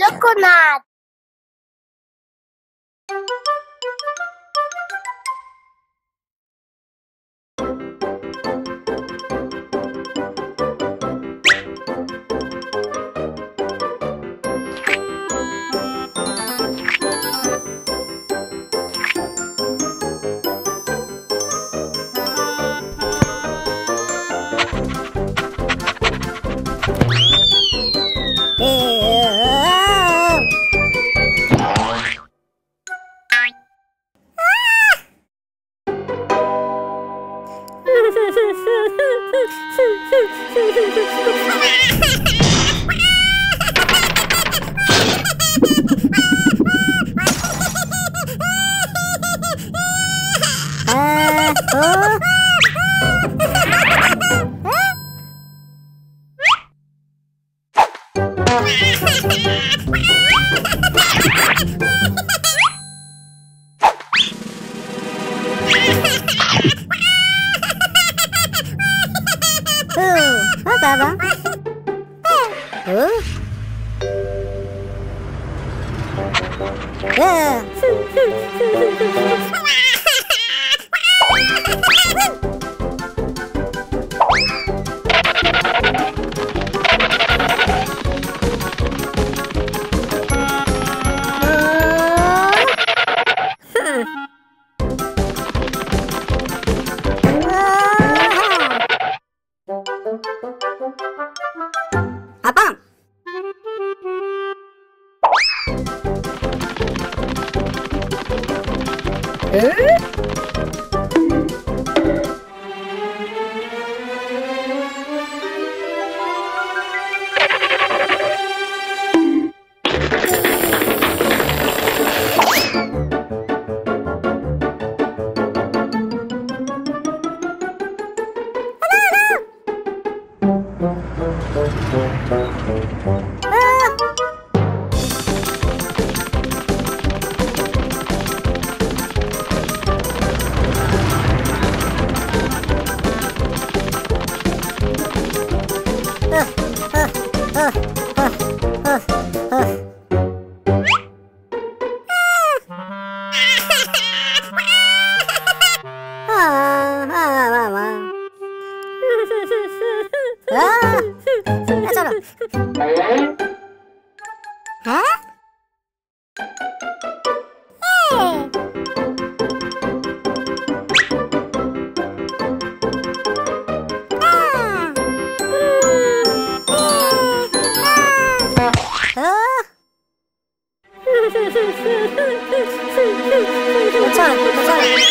Lokonat. Come on, come on.